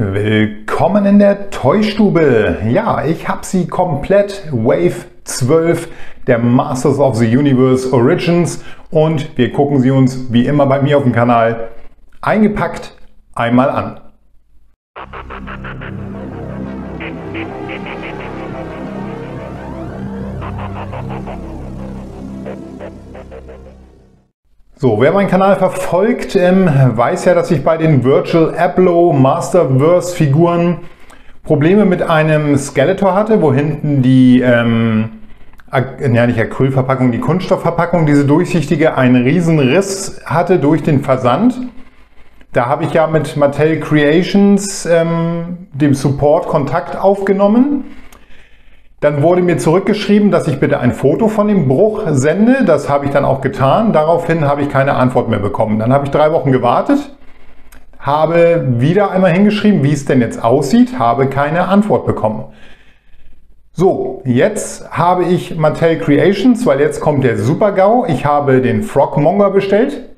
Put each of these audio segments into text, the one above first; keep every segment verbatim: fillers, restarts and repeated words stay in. Willkommen in der Toystube. Ja, ich habe sie komplett, Wave zwölf der Masters of the Universe Origins, und wir gucken sie uns wie immer bei mir auf dem Kanal eingepackt einmal an. So, wer meinen Kanal verfolgt, ähm, weiß ja, dass ich bei den Virtual Apollo Masterverse Figuren Probleme mit einem Skeletor hatte, wo hinten die, ähm, ja nicht Acrylverpackung, die Kunststoffverpackung, diese durchsichtige, einen riesen Riss hatte durch den Versand. Da habe ich ja mit Mattel Creations, ähm, dem Support, Kontakt aufgenommen. Dann wurde mir zurückgeschrieben, dass ich bitte ein Foto von dem Bruch sende. Das habe ich dann auch getan. Daraufhin habe ich keine Antwort mehr bekommen. Dann habe ich drei Wochen gewartet, habe wieder einmal hingeschrieben, wie es denn jetzt aussieht, habe keine Antwort bekommen. So, jetzt habe ich Mattel Creations, weil jetzt kommt der Super-GAU. Ich habe den Frog Monger bestellt.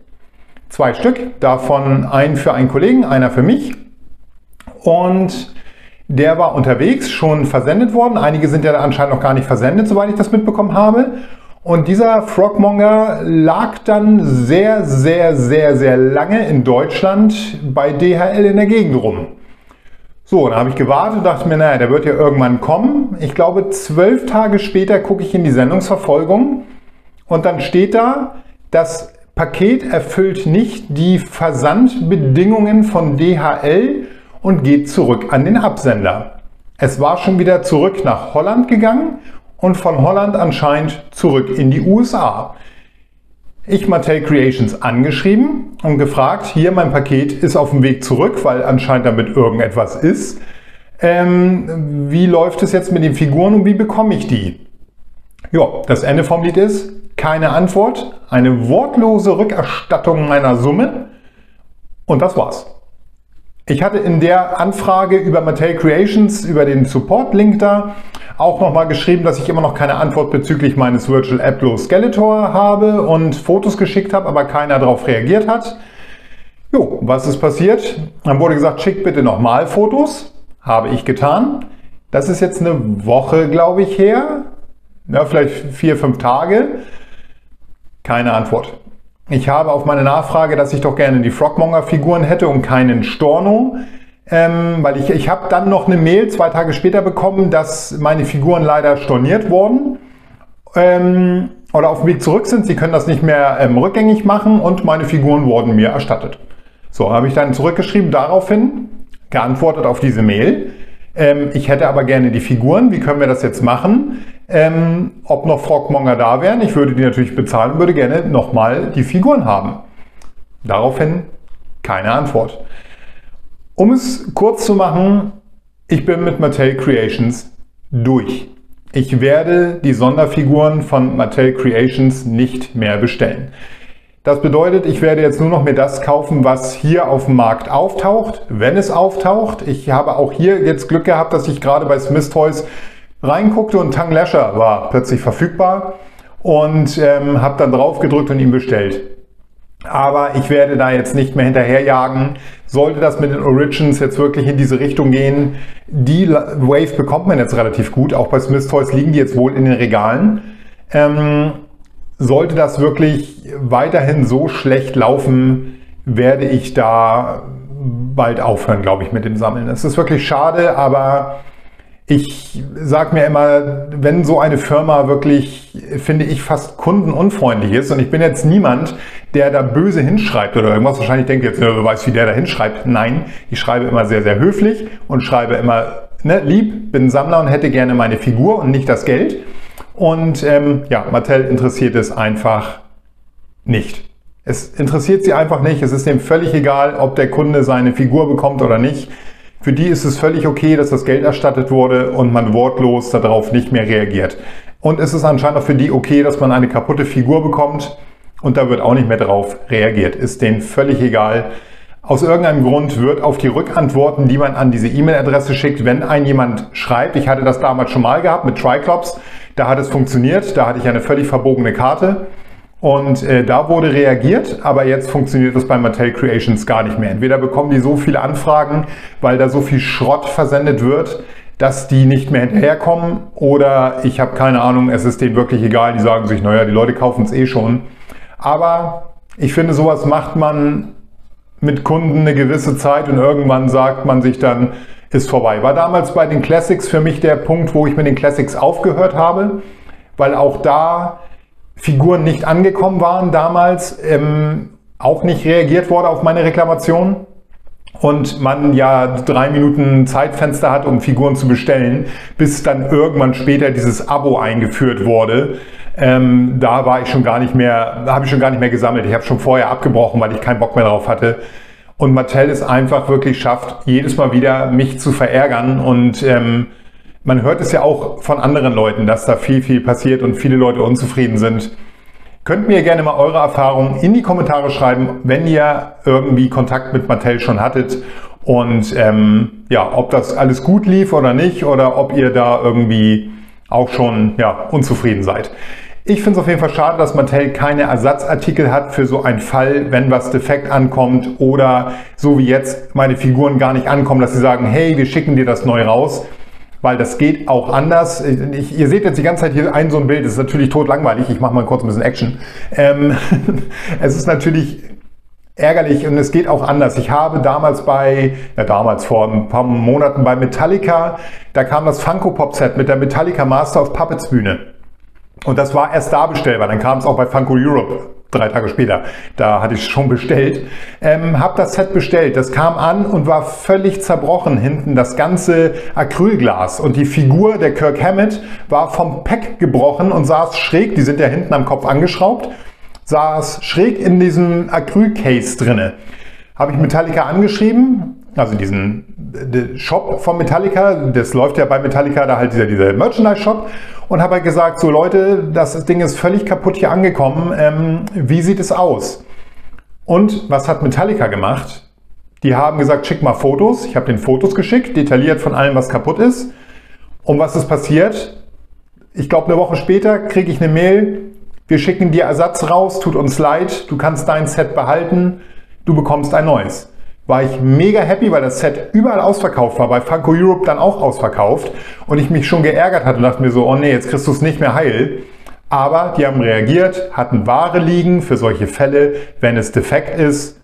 Zwei Stück, davon ein für einen Kollegen, einer für mich. Und der war unterwegs, schon versendet worden. Einige sind ja anscheinend noch gar nicht versendet, soweit ich das mitbekommen habe. Und dieser Frogmonger lag dann sehr, sehr, sehr, sehr lange in Deutschland bei D H L in der Gegend rum. So, dann habe ich gewartet und dachte mir, naja, der wird ja irgendwann kommen. Ich glaube, zwölf Tage später gucke ich in die Sendungsverfolgung und dann steht da, das Paket erfüllt nicht die Versandbedingungen von D H L und geht zurück an den Absender. Es war schon wieder zurück nach Holland gegangen und von Holland anscheinend zurück in die U S A. Ich Mattel Creations angeschrieben und gefragt, hier mein Paket ist auf dem Weg zurück, weil anscheinend damit irgendetwas ist. Ähm, wie läuft es jetzt mit den Figuren und wie bekomme ich die? Ja, das Ende vom Lied ist keine Antwort, eine wortlose Rückerstattung meiner Summe und das war's. Ich hatte in der Anfrage über Mattel Creations, über den Support-Link da, auch nochmal geschrieben, dass ich immer noch keine Antwort bezüglich meines Virtual Apollo Skeletor habe und Fotos geschickt habe, aber keiner darauf reagiert hat. Jo, was ist passiert? Dann wurde gesagt, schickt bitte nochmal Fotos. Habe ich getan. Das ist jetzt eine Woche, glaube ich, her. Ja, vielleicht vier, fünf Tage. Keine Antwort. Ich habe auf meine Nachfrage, dass ich doch gerne die Frogmonger-Figuren hätte und keinen Storno, ähm, weil ich, ich habe dann noch eine Mail zwei Tage später bekommen, dass meine Figuren leider storniert wurden ähm, oder auf dem Weg zurück sind. Sie können das nicht mehr ähm, rückgängig machen und meine Figuren wurden mir erstattet. So, habe ich dann zurückgeschrieben, daraufhin geantwortet auf diese Mail. Ähm, ich hätte aber gerne die Figuren, wie können wir das jetzt machen? Ähm, ob noch Frogmonger da wären. Ich würde die natürlich bezahlen und würde gerne nochmal die Figuren haben. Daraufhin keine Antwort. Um es kurz zu machen, ich bin mit Mattel Creations durch. Ich werde die Sonderfiguren von Mattel Creations nicht mehr bestellen. Das bedeutet, ich werde jetzt nur noch mir das kaufen, was hier auf dem Markt auftaucht, wenn es auftaucht. Ich habe auch hier jetzt Glück gehabt, dass ich gerade bei Smith Toys reinguckte und Tung Lashor war plötzlich verfügbar und ähm, habe dann drauf gedrückt und ihn bestellt. Aber ich werde da jetzt nicht mehr hinterherjagen. Sollte das mit den Origins jetzt wirklich in diese Richtung gehen, die Wave bekommt man jetzt relativ gut. Auch bei Smith Toys liegen die jetzt wohl in den Regalen. Ähm, sollte das wirklich weiterhin so schlecht laufen, werde ich da bald aufhören, glaube ich, mit dem Sammeln. Es ist wirklich schade, aber ich sage mir immer, wenn so eine Firma wirklich, finde ich, fast kundenunfreundlich ist, und ich bin jetzt niemand, der da böse hinschreibt oder irgendwas, wahrscheinlich denkt jetzt, wer weiß, wie der da hinschreibt. Nein, ich schreibe immer sehr, sehr höflich und schreibe immer, ne, lieb, bin Sammler und hätte gerne meine Figur und nicht das Geld. Und ähm, ja, Mattel interessiert es einfach nicht. Es interessiert sie einfach nicht. Es ist dem völlig egal, ob der Kunde seine Figur bekommt oder nicht. Für die ist es völlig okay, dass das Geld erstattet wurde und man wortlos darauf nicht mehr reagiert. Und es ist anscheinend auch für die okay, dass man eine kaputte Figur bekommt und da wird auch nicht mehr drauf reagiert. Ist denen völlig egal. Aus irgendeinem Grund wird auf die Rückantworten, die man an diese E-Mail-Adresse schickt, wenn ein jemand schreibt, ich hatte das damals schon mal gehabt mit Triclops, da hat es funktioniert, da hatte ich eine völlig verbogene Karte Und äh, da wurde reagiert, aber jetzt funktioniert das bei Mattel Creations gar nicht mehr. Entweder bekommen die so viele Anfragen, weil da so viel Schrott versendet wird, dass die nicht mehr hinterherkommen, oder ich habe keine Ahnung, es ist denen wirklich egal, die sagen sich, naja, die Leute kaufen es eh schon. Aber ich finde, sowas macht man mit Kunden eine gewisse Zeit und irgendwann sagt man sich dann, ist vorbei. War damals bei den Classics für mich der Punkt, wo ich mit den Classics aufgehört habe, weil auch da Figuren nicht angekommen waren damals, ähm, auch nicht reagiert wurde auf meine Reklamation und man ja drei Minuten Zeitfenster hat, um Figuren zu bestellen, bis dann irgendwann später dieses Abo eingeführt wurde. Ähm, da war ich schon gar nicht mehr, da habe ich schon gar nicht mehr gesammelt. Ich habe schon vorher abgebrochen, weil ich keinen Bock mehr drauf hatte. Und Mattel es einfach wirklich schafft, jedes Mal wieder mich zu verärgern und ähm, man hört es ja auch von anderen Leuten, dass da viel, viel passiert und viele Leute unzufrieden sind. Könnt mir gerne mal eure Erfahrungen in die Kommentare schreiben, wenn ihr irgendwie Kontakt mit Mattel schon hattet. Und ähm, ja, ob das alles gut lief oder nicht, oder ob ihr da irgendwie auch schon ja, unzufrieden seid. Ich finde es auf jeden Fall schade, dass Mattel keine Ersatzartikel hat für so einen Fall, wenn was defekt ankommt oder so wie jetzt meine Figuren gar nicht ankommen, dass sie sagen, hey, wir schicken dir das neu raus. Weil das geht auch anders. Ich, ihr seht jetzt die ganze Zeit hier ein so ein Bild, das ist natürlich totlangweilig. Ich mache mal kurz ein bisschen Action. Ähm, es ist natürlich ärgerlich und es geht auch anders. Ich habe damals bei, ja damals vor ein paar Monaten bei Metallica, da kam das Funko Pop Set mit der Metallica Master of Puppets Bühne. Und das war erst da bestellbar, dann kam es auch bei Funko Europe. Drei Tage später, da hatte ich schon bestellt, ähm, habe das Set bestellt, das kam an und war völlig zerbrochen hinten, das ganze Acrylglas und die Figur der Kirk Hammett war vom Pack gebrochen und saß schräg, die sind ja hinten am Kopf angeschraubt, saß schräg in diesem Acrylcase drinne. Habe ich Metallica angeschrieben, also diesen Shop von Metallica, das läuft ja bei Metallica, da halt dieser, dieser Merchandise-Shop, und habe halt gesagt, so Leute, das Ding ist völlig kaputt hier angekommen, ähm, wie sieht es aus? Und was hat Metallica gemacht? Die haben gesagt, schick mal Fotos. Ich habe den Fotos geschickt, detailliert von allem, was kaputt ist. Und was ist passiert? Ich glaube, eine Woche später kriege ich eine Mail, wir schicken dir Ersatz raus, tut uns leid, du kannst dein Set behalten, du bekommst ein neues. War ich mega happy, weil das Set überall ausverkauft war, bei Funko Europe dann auch ausverkauft und ich mich schon geärgert hatte und dachte mir so, oh nee, jetzt kriegst du es nicht mehr heil. Aber die haben reagiert, hatten Ware liegen für solche Fälle, wenn es defekt ist,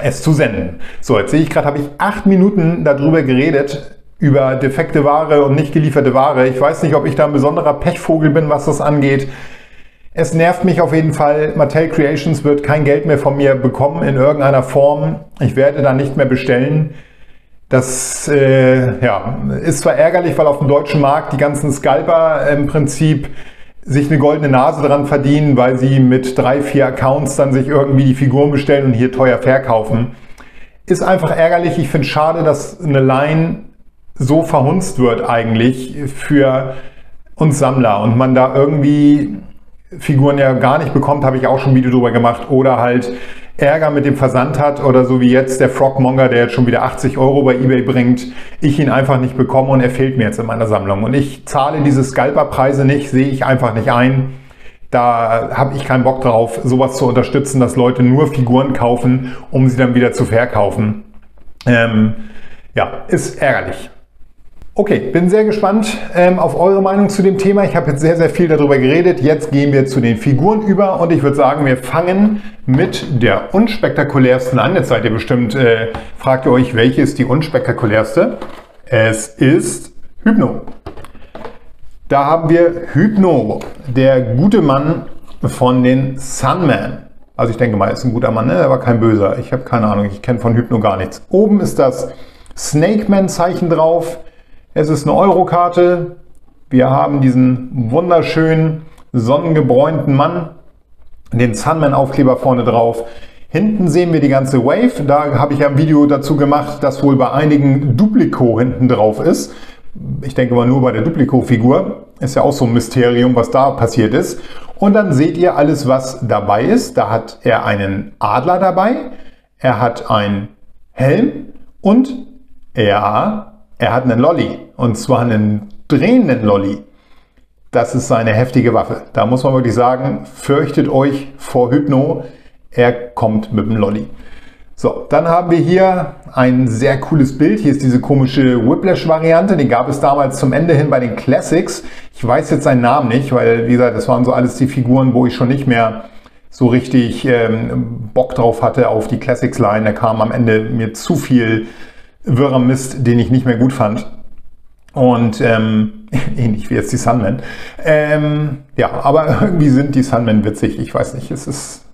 es zu senden. So, jetzt sehe ich gerade, habe ich acht Minuten darüber geredet, über defekte Ware und nicht gelieferte Ware. Ich weiß nicht, ob ich da ein besonderer Pechvogel bin, was das angeht. Es nervt mich auf jeden Fall. Mattel Creations wird kein Geld mehr von mir bekommen in irgendeiner Form. Ich werde da nicht mehr bestellen. Das äh, ja, ist zwar ärgerlich, weil auf dem deutschen Markt die ganzen Scalper im Prinzip sich eine goldene Nase dran verdienen, weil sie mit drei, vier Accounts dann sich irgendwie die Figuren bestellen und hier teuer verkaufen. Ist einfach ärgerlich. Ich finde es schade, dass eine Line so verhunzt wird eigentlich für uns Sammler und man da irgendwie Figuren ja gar nicht bekommt, habe ich auch schon ein Video drüber gemacht, oder halt Ärger mit dem Versand hat oder so wie jetzt der Frog Monger, der jetzt schon wieder achtzig Euro bei eBay bringt, ich ihn einfach nicht bekomme und er fehlt mir jetzt in meiner Sammlung und ich zahle diese Scalper-Preise nicht, sehe ich einfach nicht ein. Da habe ich keinen Bock drauf, sowas zu unterstützen, dass Leute nur Figuren kaufen, um sie dann wieder zu verkaufen. Ähm, ja, ist ärgerlich. Okay, bin sehr gespannt ähm, auf eure Meinung zu dem Thema. Ich habe jetzt sehr, sehr viel darüber geredet. Jetzt gehen wir zu den Figuren über und ich würde sagen, wir fangen mit der unspektakulärsten an. Jetzt seid ihr bestimmt, äh, fragt ihr euch, welche ist die unspektakulärste? Es ist Hypno. Da haben wir Hypno, der gute Mann von den Sunman. Also ich denke mal, er ist ein guter Mann, ne? Er war kein Böser. Ich habe keine Ahnung, ich kenne von Hypno gar nichts. Oben ist das Snakeman-Zeichen drauf. Es ist eine Eurokarte. Wir haben diesen wunderschönen, sonnengebräunten Mann, den Sunman-Aufkleber vorne drauf. Hinten sehen wir die ganze Wave. Da habe ich ja ein Video dazu gemacht, dass wohl bei einigen Duplico hinten drauf ist. Ich denke mal nur bei der Duplico-Figur. Ist ja auch so ein Mysterium, was da passiert ist. Und dann seht ihr alles, was dabei ist. Da hat er einen Adler dabei. Er hat einen Helm und er... Er hat einen Lolli, und zwar einen drehenden Lolli. Das ist eine heftige Waffe. Da muss man wirklich sagen, fürchtet euch vor Hypno. Er kommt mit dem Lolli. So, dann haben wir hier ein sehr cooles Bild. Hier ist diese komische Whiplash-Variante. Die gab es damals zum Ende hin bei den Classics. Ich weiß jetzt seinen Namen nicht, weil, wie gesagt, das waren so alles die Figuren, wo ich schon nicht mehr so richtig ähm, Bock drauf hatte auf die Classics-Line. Da kam am Ende mir zu viel wirrer Mist, den ich nicht mehr gut fand. Und ähm, ähnlich wie jetzt die Sunman. Ähm, ja, aber irgendwie sind die Sunman witzig. Ich weiß nicht, es ist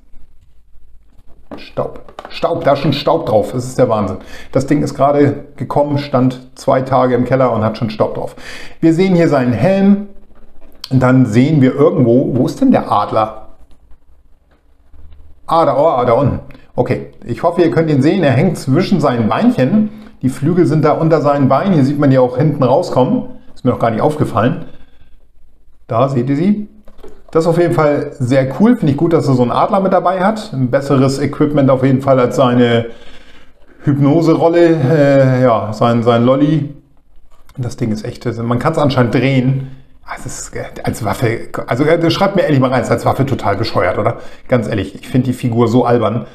Staub. Staub, da ist schon Staub drauf. Das ist der Wahnsinn. Das Ding ist gerade gekommen, stand zwei Tage im Keller und hat schon Staub drauf. Wir sehen hier seinen Helm. Und dann sehen wir irgendwo, wo ist denn der Adler? Ah, da, oh, da unten. Okay, ich hoffe, ihr könnt ihn sehen. Er hängt zwischen seinen Beinchen. Die Flügel sind da unter seinen Beinen. Hier sieht man die auch hinten rauskommen. Ist mir noch gar nicht aufgefallen. Da seht ihr sie. Das ist auf jeden Fall sehr cool. Finde ich gut, dass er so einen Adler mit dabei hat. Ein besseres Equipment auf jeden Fall als seine Hypnose-Rolle. Äh, ja, sein, sein Lolli. Das Ding ist echt. Man kann es anscheinend drehen. Das ist als Waffe. Also schreibt mir ehrlich mal rein, ist als Waffe total bescheuert, oder? Ganz ehrlich, ich finde die Figur so albern.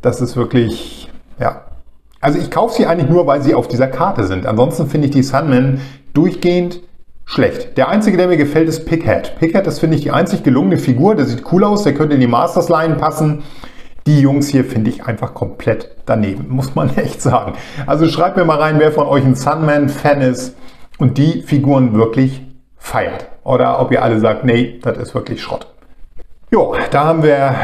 Das ist wirklich. Ja. Also ich kaufe sie eigentlich nur, weil sie auf dieser Karte sind. Ansonsten finde ich die Sunman durchgehend schlecht. Der einzige, der mir gefällt, ist Pickhead. Pickhead, das finde ich die einzig gelungene Figur. Der sieht cool aus, der könnte in die Masters Line passen. Die Jungs hier finde ich einfach komplett daneben, muss man echt sagen. Also schreibt mir mal rein, wer von euch ein Sunman-Fan ist und die Figuren wirklich feiert. Oder ob ihr alle sagt, nee, das ist wirklich Schrott. Jo, da haben wir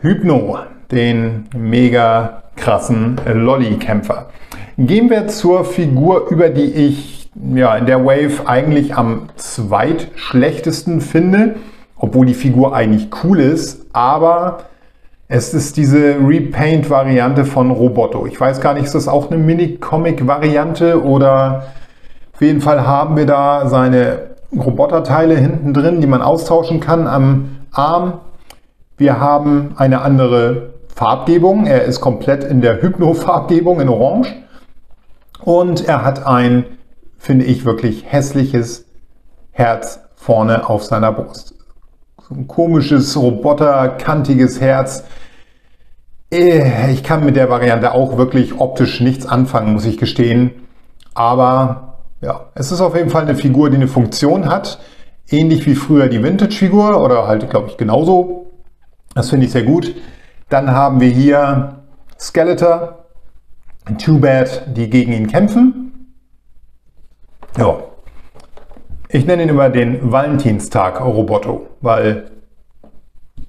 Hypno, den mega krassen Lolli-Kämpfer. Gehen wir zur Figur, über die ich ja in der Wave eigentlich am zweitschlechtesten finde, obwohl die Figur eigentlich cool ist, aber es ist diese Repaint-Variante von Roboto. Ich weiß gar nicht, ist das auch eine Mini-Comic-Variante oder auf jeden Fall haben wir da seine Roboterteile hinten drin, die man austauschen kann am Arm. Wir haben eine andere Farbgebung. Er ist komplett in der Hypno-Farbgebung in Orange. Und er hat ein, finde ich, wirklich hässliches Herz vorne auf seiner Brust. So ein komisches, roboterkantiges Herz. Ich kann mit der Variante auch wirklich optisch nichts anfangen, muss ich gestehen. Aber ja, es ist auf jeden Fall eine Figur, die eine Funktion hat. Ähnlich wie früher die Vintage-Figur oder halt, glaube ich, genauso. Das finde ich sehr gut. Dann haben wir hier Skeletor, Too Bad, die gegen ihn kämpfen. Ja. Ich nenne ihn immer den Valentinstag-Roboto, weil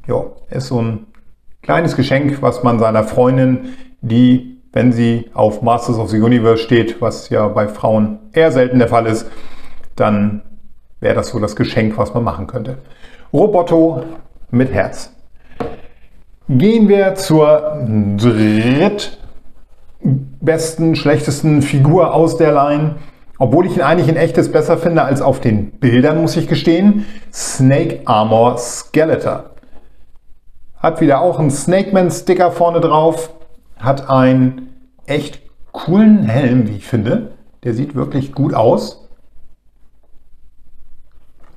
ja, ist so ein kleines Geschenk, was man seiner Freundin, die, wenn sie auf Masters of the Universe steht, was ja bei Frauen eher selten der Fall ist, dann wäre das so das Geschenk, was man machen könnte. Roboto mit Herz. Gehen wir zur drittbesten, schlechtesten Figur aus der Line. Obwohl ich ihn eigentlich in echtes besser finde als auf den Bildern, muss ich gestehen. Snake Armor Skeletor. Hat wieder auch einen Snakeman-Sticker vorne drauf. Hat einen echt coolen Helm, wie ich finde. Der sieht wirklich gut aus.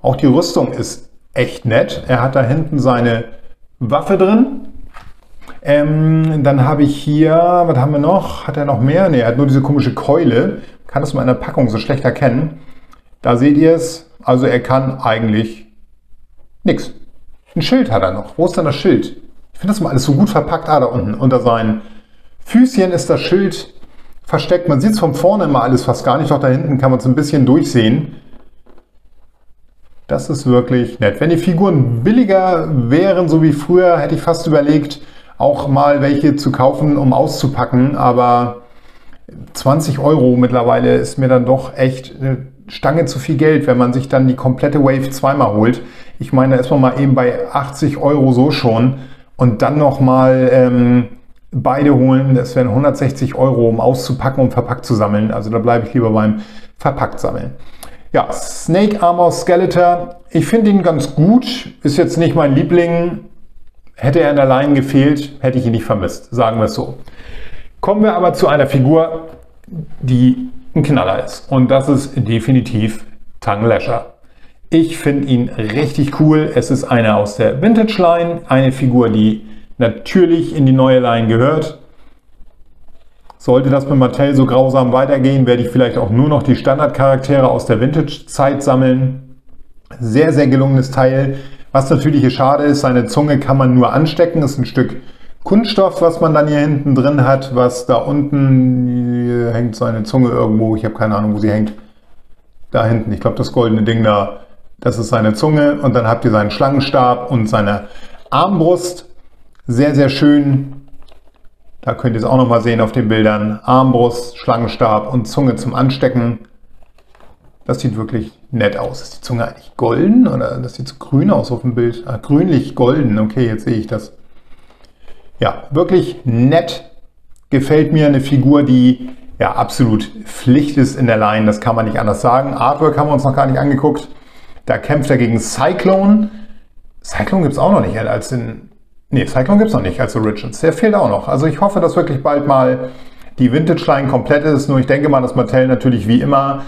Auch die Rüstung ist echt nett. Er hat da hinten seine Waffe drin. Ähm, dann habe ich hier, was haben wir noch? Hat er noch mehr? Ne, er hat nur diese komische Keule. Kann das mal in der Packung so schlecht erkennen. Da seht ihr es. Also er kann eigentlich nichts. Ein Schild hat er noch. Wo ist denn das Schild? Ich finde das mal alles so gut verpackt. Ah, da unten. Unter seinen Füßchen ist das Schild versteckt. Man sieht es von vorne immer alles fast gar nicht. Doch da hinten kann man es ein bisschen durchsehen. Das ist wirklich nett. Wenn die Figuren billiger wären, so wie früher, hätte ich fast überlegt, auch mal welche zu kaufen, um auszupacken, aber zwanzig Euro mittlerweile ist mir dann doch echt eine Stange zu viel Geld, wenn man sich dann die komplette Wave zweimal holt. Ich meine, da ist man mal eben bei achtzig Euro so schon und dann nochmal ähm, beide holen, das wären hundertsechzig Euro, um auszupacken und verpackt zu sammeln. Also da bleibe ich lieber beim verpackt sammeln. Ja, Snake Armor Skeletor, ich finde ihn ganz gut, ist jetzt nicht mein Liebling. Hätte er in der Line gefehlt, hätte ich ihn nicht vermisst, sagen wir es so. Kommen wir aber zu einer Figur, die ein Knaller ist. Und das ist definitiv Tung Lashor. Ich finde ihn richtig cool. Es ist einer aus der Vintage-Line, eine Figur, die natürlich in die neue Line gehört. Sollte das mit Mattel so grausam weitergehen, werde ich vielleicht auch nur noch die Standardcharaktere aus der Vintage-Zeit sammeln. Sehr, sehr gelungenes Teil. Was natürlich hier schade ist, seine Zunge kann man nur anstecken. Das ist ein Stück Kunststoff, was man dann hier hinten drin hat, was da unten hier hängt, seine Zunge irgendwo. Ich habe keine Ahnung, wo sie hängt. Da hinten, ich glaube, das goldene Ding da, das ist seine Zunge. Und dann habt ihr seinen Schlangenstab und seine Armbrust. Sehr, sehr schön. Da könnt ihr es auch nochmal sehen auf den Bildern. Armbrust, Schlangenstab und Zunge zum Anstecken. Das sieht wirklich nett aus. Ist die Zunge eigentlich golden? Oder das sieht so grün aus auf dem Bild. Ah, grünlich-golden. Okay, jetzt sehe ich das. Ja, wirklich nett. Gefällt mir, eine Figur, die ja absolut Pflicht ist in der Line. Das kann man nicht anders sagen. Artwork haben wir uns noch gar nicht angeguckt. Da kämpft er gegen Cyclone. Cyclone gibt es auch noch nicht als den... Nee, Cyclone gibt es noch nicht als Origins. Der fehlt auch noch. Also ich hoffe, dass wirklich bald mal die Vintage-Line komplett ist. Nur ich denke mal, dass Mattel natürlich wie immer,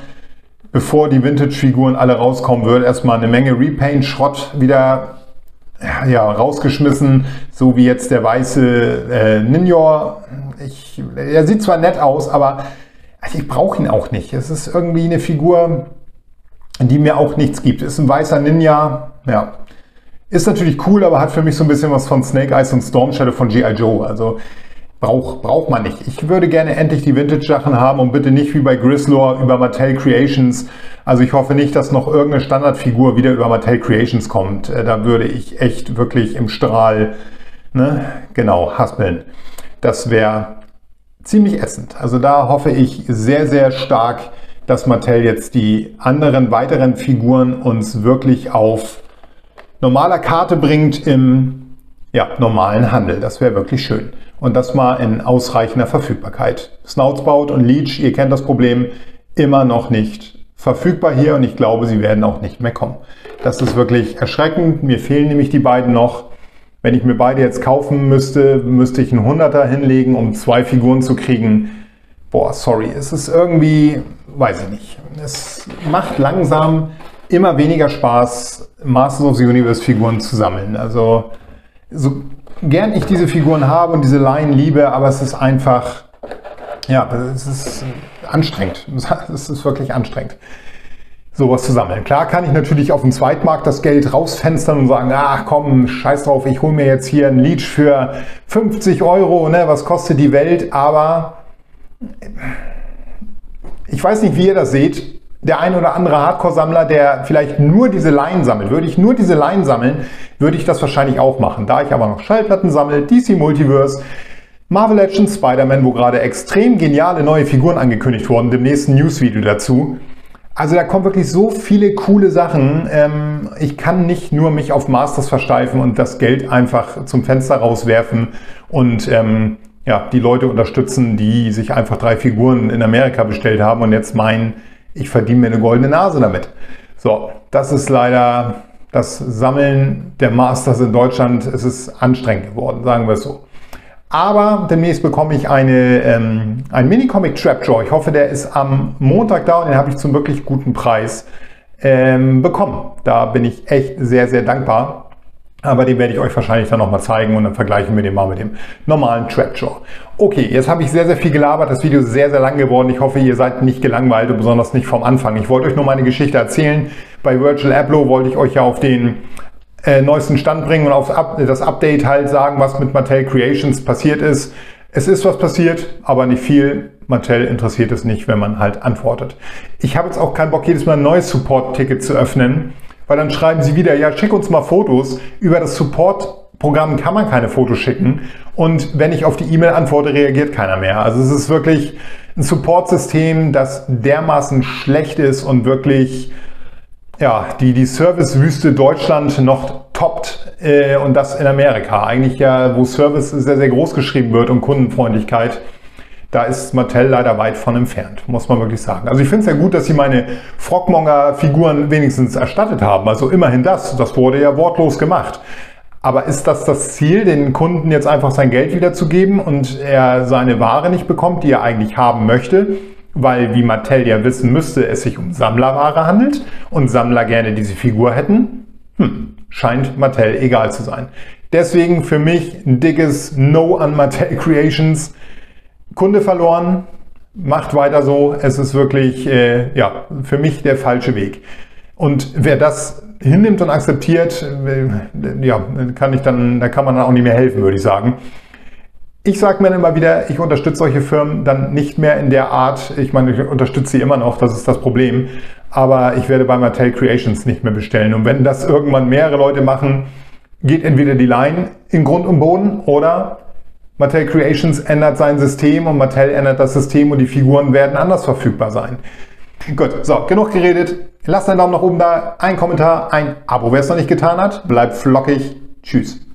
bevor die Vintage-Figuren alle rauskommen, wird erstmal eine Menge Repaint-Schrott wieder ja, rausgeschmissen. So wie jetzt der weiße äh, Ninjor. Ich, er sieht zwar nett aus, aber also ich brauche ihn auch nicht. Es ist irgendwie eine Figur, die mir auch nichts gibt. Ist ein weißer Ninja, ja. Ist natürlich cool, aber hat für mich so ein bisschen was von Snake Eyes und Storm Shadow von G I Joe. Also braucht braucht man nicht. Ich würde gerne endlich die Vintage-Sachen haben und bitte nicht wie bei Grislor über Mattel Creations. Also ich hoffe nicht, dass noch irgendeine Standardfigur wieder über Mattel Creations kommt. Da würde ich echt wirklich im Strahl, ne, genau, haspeln. Das wäre ziemlich ätzend. Also da hoffe ich sehr, sehr stark, dass Mattel jetzt die anderen weiteren Figuren uns wirklich auf normaler Karte bringt im ja, normalen Handel. Das wäre wirklich schön. Und das mal in ausreichender Verfügbarkeit. Snoutsbout und Leech, ihr kennt das Problem, immer noch nicht verfügbar hier und ich glaube, sie werden auch nicht mehr kommen. Das ist wirklich erschreckend. Mir fehlen nämlich die beiden noch. Wenn ich mir beide jetzt kaufen müsste, müsste ich einen Hunderter hinlegen, um zwei Figuren zu kriegen. Boah, sorry. Es ist irgendwie, weiß ich nicht. Es macht langsam immer weniger Spaß, Masters of the Universe Figuren zu sammeln. Also, so gern ich diese Figuren habe und diese Line liebe, aber es ist einfach, ja, es ist anstrengend. Es ist wirklich anstrengend, sowas zu sammeln. Klar kann ich natürlich auf dem Zweitmarkt das Geld rausfenstern und sagen, ach komm, scheiß drauf, ich hole mir jetzt hier ein Leech für fünfzig Euro, ne, was kostet die Welt, aber ich weiß nicht, wie ihr das seht. Der ein oder andere Hardcore-Sammler, der vielleicht nur diese Line sammelt, würde ich nur diese Line sammeln, würde ich das wahrscheinlich auch machen. Da ich aber noch Schallplatten sammle, D C Multiverse, Marvel Legends, Spider-Man, wo gerade extrem geniale neue Figuren angekündigt wurden, dem nächsten News-Video dazu. Also da kommen wirklich so viele coole Sachen. Ich kann nicht nur mich auf Masters versteifen und das Geld einfach zum Fenster rauswerfen und ja, die Leute unterstützen, die sich einfach drei Figuren in Amerika bestellt haben und jetzt meinen, ich verdiene mir eine goldene Nase damit. So, das ist leider das Sammeln der Masters in Deutschland. Es ist anstrengend geworden, sagen wir es so. Aber demnächst bekomme ich eine, ähm, einen Mini-Comic-Trapjaw. Ich hoffe, der ist am Montag da und den habe ich zum wirklich guten Preis ähm, bekommen. Da bin ich echt sehr, sehr dankbar. Aber den werde ich euch wahrscheinlich dann nochmal zeigen und dann vergleichen wir den mal mit dem normalen Trapjaw. Okay, jetzt habe ich sehr, sehr viel gelabert. Das Video ist sehr, sehr lang geworden. Ich hoffe, ihr seid nicht gelangweilt und besonders nicht vom Anfang. Ich wollte euch nur meine Geschichte erzählen. Bei Virtual Apollo wollte ich euch ja auf den äh, neuesten Stand bringen und auf das Update halt sagen, was mit Mattel Creations passiert ist. Es ist was passiert, aber nicht viel. Mattel interessiert es nicht, wenn man halt antwortet. Ich habe jetzt auch keinen Bock, jedes Mal ein neues Support-Ticket zu öffnen. Weil dann schreiben sie wieder, ja, schick uns mal Fotos. Über das Support-Programm kann man keine Fotos schicken. Und wenn ich auf die E-Mail antworte, reagiert keiner mehr. Also es ist wirklich ein Support-System, das dermaßen schlecht ist und wirklich ja, die, die Service-Wüste Deutschland noch toppt. Äh, und das in Amerika. Eigentlich ja, wo Service sehr, sehr groß geschrieben wird und Kundenfreundlichkeit. Da ist Mattel leider weit von entfernt, muss man wirklich sagen. Also ich finde es ja gut, dass sie meine Frog Monger Figuren wenigstens erstattet haben. Also immerhin das, das wurde ja wortlos gemacht. Aber ist das das Ziel, den Kunden jetzt einfach sein Geld wiederzugeben und er seine Ware nicht bekommt, die er eigentlich haben möchte? weil, wie Mattel ja wissen müsste, es sich um Sammlerware handelt und Sammler gerne diese Figur hätten. Hm, scheint Mattel egal zu sein. Deswegen für mich ein dickes No an Mattel Creations. Kunde verloren, macht weiter so. Es ist wirklich äh, ja, für mich der falsche Weg. Und wer das hinnimmt und akzeptiert, äh, ja, kann ich dann, da kann man dann auch nicht mehr helfen, würde ich sagen. Ich sage mir immer wieder, ich unterstütze solche Firmen dann nicht mehr in der Art. Ich meine, ich unterstütze sie immer noch, das ist das Problem. Aber ich werde bei Mattel Creations nicht mehr bestellen. Und wenn das irgendwann mehrere Leute machen, geht entweder die Line in Grund und Boden oder Mattel Creations ändert sein System und Mattel ändert das System und die Figuren werden anders verfügbar sein. Gut, so, genug geredet. Lasst einen Daumen nach oben da, ein Kommentar, ein Abo, wer es noch nicht getan hat. Bleibt flockig. Tschüss.